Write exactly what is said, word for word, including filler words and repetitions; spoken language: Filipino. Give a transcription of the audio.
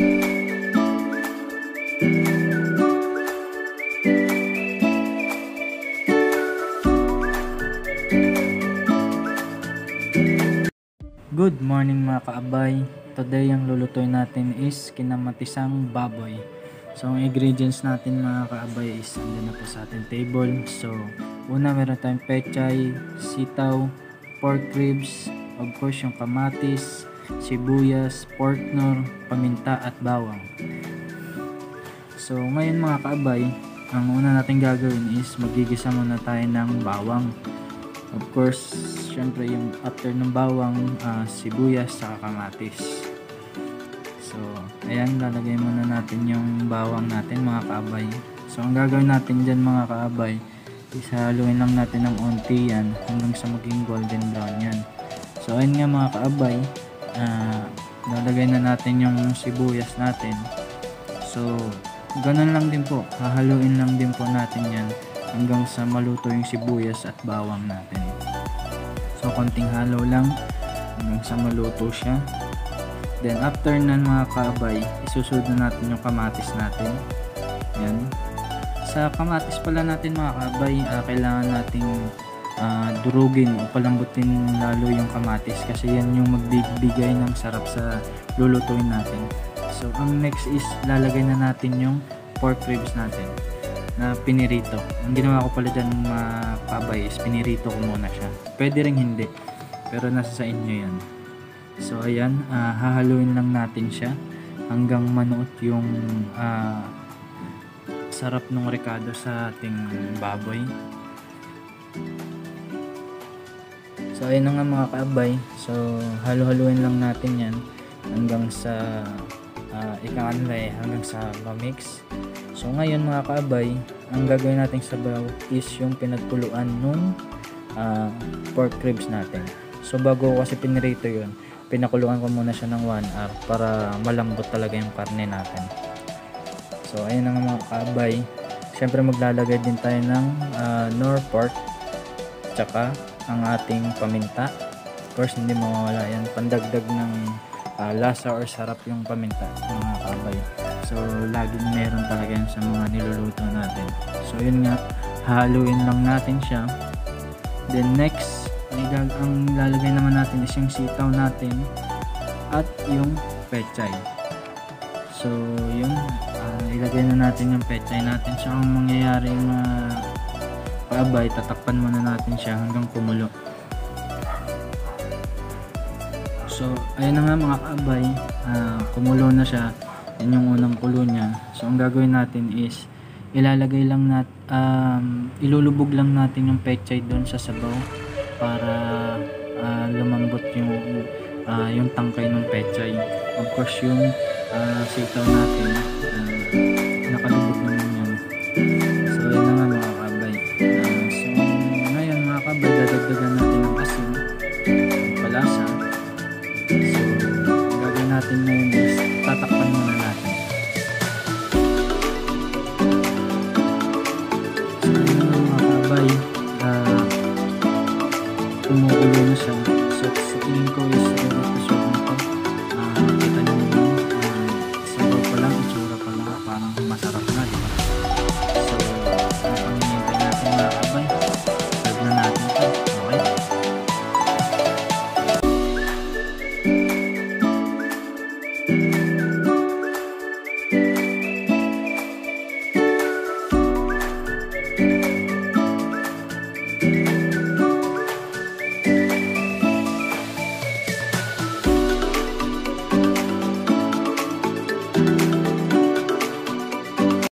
Good morning mga kaabay. Today ang lulutuin natin is kinamatisang baboy. So ang ingredients natin mga kaabay is andun na po sa ating table. So una meron tayong pechay, sitaw, pork ribs, of course yung kamatis, sibuyas, pork Knorr, paminta at bawang. So ngayon mga kaabay, ang una natin gagawin is magigisa muna tayo ng bawang. Of course, syempre yung after ng bawang, uh, sibuyas saka kamatis. So, ayan, lalagay muna natin yung bawang natin mga kaabay. So, ang gagawin natin dyan mga kaabay, isaluin lang natin ng unti yan hanggang sa maging golden brown yan. So, ayan nga mga kaabay, uh, lalagay na natin yung sibuyas natin. So, ganun lang din po, hahaluin lang din po natin yan hanggang sa maluto yung sibuyas at bawang natin. So konting halo lang hanggang sa maluto siya. Then after nan mga kaabay, isusunod na natin yung kamatis natin. Yan. Sa kamatis pala natin mga kaabay, uh, kailangan nating uh, durugin o palambutin lalo yung kamatis kasi yan yung magbibigay ng sarap sa lulutuin natin. So ang next is lalagay na natin yung pork ribs natin na pinirito. Ang ginawa ko pala dyan mga kabay is pinirito ko muna siya. Pwede rin hindi, pero nasa sa inyo yan. So ayan, uh, hahaluin lang natin siya hanggang manuot yung uh, sarap ng rekado sa ating baboy. So ayan nga mga kabay, so halu-haluin lang natin yan hanggang sa uh, ikanlay, hanggang sa mamix. So ngayon mga kaabay, ang gagawin natin sabaw is yung pinagkuluan nung uh, pork ribs natin. So bago kasi pinirito yun, pinakuluan ko muna siya ng one hour para malambot talaga yung karne natin. So ayun nga mga kaabay, syempre maglalagay din tayo ng uh, Knorr pork, tsaka ang ating paminta. Of course hindi mawawala yan, pandagdag ng uh, lasa or sarap yung paminta mga kaabay. So, laging meron talaga yan sa mga niluluto natin. So, yun nga, haluin lang natin siya. Then, next, ang lalagay naman natin is yung sitaw natin at yung pechay. So, yun, uh, ilagay na natin yung pechay natin. So, ang mangyayari na uh, paabay, tatakpan muna natin siya hanggang kumulo. So, ayun na nga mga kaabay, uh, kumulo na siya. Yan yung unang kulo niya. So ang gagawin natin is ilalagay lang nat um, ilulubog lang natin yung pechay doon sa sabaw para uh, lumambot yung uh, yung tangkay ng pechay. Of course yung uh, sitaw natin